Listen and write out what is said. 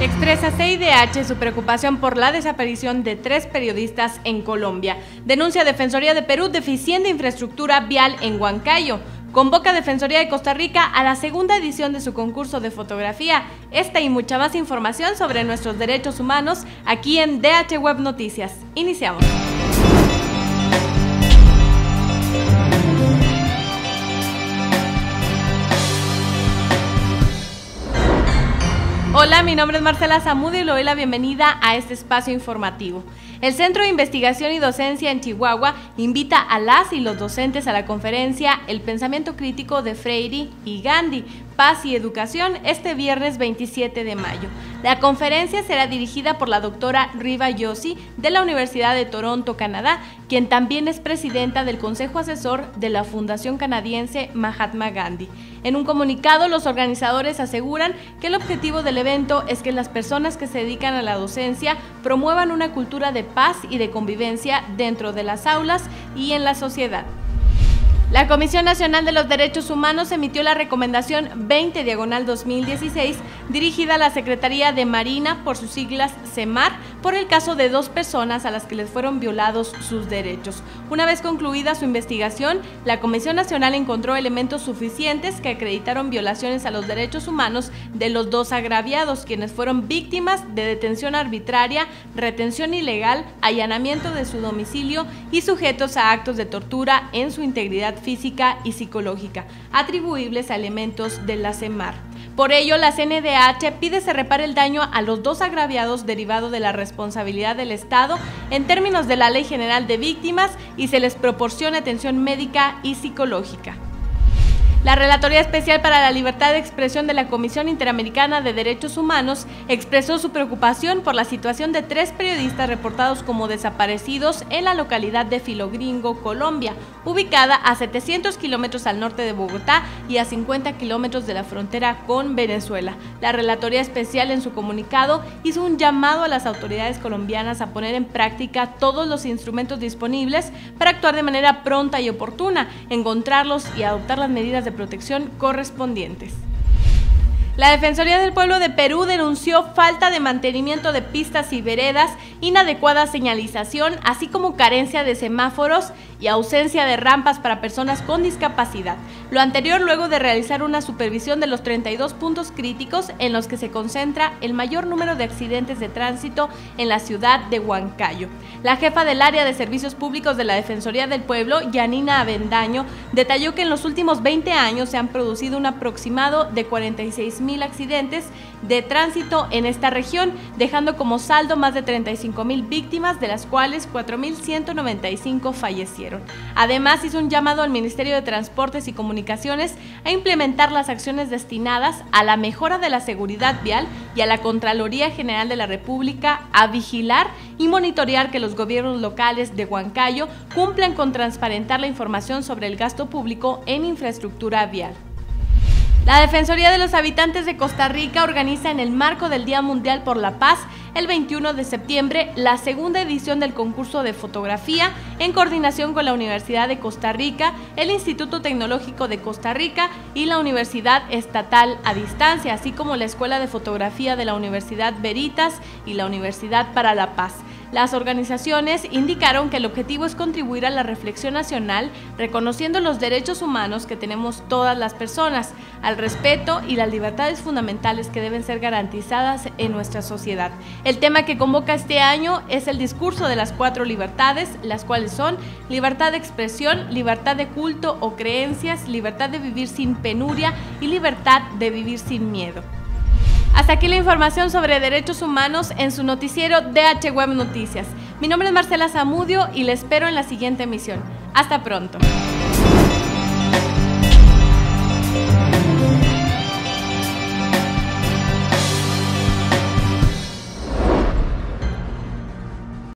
Expresa CIDH su preocupación por la desaparición de 3 periodistas en Colombia. Denuncia Defensoría de Perú deficiente infraestructura vial en Huancayo. Convoca Defensoría de Costa Rica a la segunda edición de su concurso de fotografía. Esta y mucha más información sobre nuestros derechos humanos aquí en DH Web Noticias. Iniciamos. Hola, mi nombre es Marcela Zamudio y le doy la bienvenida a este espacio informativo. El Centro de Investigación y Docencia en Chihuahua invita a las y los docentes a la conferencia El Pensamiento Crítico de Freire y Gandhi, Paz y Educación, este viernes 27 de mayo. La conferencia será dirigida por la doctora Riva Yossi de la Universidad de Toronto, Canadá, quien también es presidenta del Consejo Asesor de la Fundación Canadiense Mahatma Gandhi. En un comunicado, los organizadores aseguran que el objetivo del evento es que las personas que se dedican a la docencia promuevan una cultura de paz y de convivencia dentro de las aulas y en la sociedad. La Comisión Nacional de los Derechos Humanos emitió la recomendación 20/2016 dirigida a la Secretaría de Marina, por sus siglas SEMAR, por el caso de 2 personas a las que les fueron violados sus derechos. Una vez concluida su investigación, la Comisión Nacional encontró elementos suficientes que acreditaron violaciones a los derechos humanos de los 2 agraviados, quienes fueron víctimas de detención arbitraria, retención ilegal, allanamiento de su domicilio y sujetos a actos de tortura en su integridad física y psicológica, atribuibles a elementos de la SEMAR. Por ello, la CNDH pide se repare el daño a los 2 agraviados derivado de la responsabilidad del Estado en términos de la Ley General de Víctimas y se les proporcione atención médica y psicológica. La Relatoría Especial para la Libertad de Expresión de la Comisión Interamericana de Derechos Humanos expresó su preocupación por la situación de 3 periodistas reportados como desaparecidos en la localidad de Filogringo, Colombia, ubicada a 700 kilómetros al norte de Bogotá y a 50 kilómetros de la frontera con Venezuela. La Relatoría Especial, en su comunicado, hizo un llamado a las autoridades colombianas a poner en práctica todos los instrumentos disponibles para actuar de manera pronta y oportuna, encontrarlos y adoptar las medidas de protección correspondientes. La Defensoría del Pueblo de Perú denunció falta de mantenimiento de pistas y veredas, inadecuada señalización, así como carencia de semáforos y ausencia de rampas para personas con discapacidad. Lo anterior luego de realizar una supervisión de los 32 puntos críticos en los que se concentra el mayor número de accidentes de tránsito en la ciudad de Huancayo. La jefa del área de servicios públicos de la Defensoría del Pueblo, Yanina Avendaño, detalló que en los últimos 20 años se han producido un aproximado de 46.000 accidentes de tránsito en esta región, dejando como saldo más de 35.000 víctimas, de las cuales 4.195 fallecieron. Además, hizo un llamado al Ministerio de Transportes y Comunicaciones a implementar las acciones destinadas a la mejora de la seguridad vial y a la Contraloría General de la República a vigilar y monitorear que los gobiernos locales de Huancayo cumplan con transparentar la información sobre el gasto público en infraestructura vial. La Defensoría de los Habitantes de Costa Rica organiza, en el marco del Día Mundial por la Paz, el 21 de septiembre, la segunda edición del concurso de fotografía en coordinación con la Universidad de Costa Rica, el Instituto Tecnológico de Costa Rica y la Universidad Estatal a Distancia, así como la Escuela de Fotografía de la Universidad Veritas y la Universidad para la Paz. Las organizaciones indicaron que el objetivo es contribuir a la reflexión nacional, reconociendo los derechos humanos que tenemos todas las personas, al respeto y las libertades fundamentales que deben ser garantizadas en nuestra sociedad. El tema que convoca este año es el discurso de las 4 libertades, las cuales son libertad de expresión, libertad de culto o creencias, libertad de vivir sin penuria y libertad de vivir sin miedo. Hasta aquí la información sobre derechos humanos en su noticiero DH Web Noticias. Mi nombre es Marcela Zamudio y les espero en la siguiente emisión. Hasta pronto.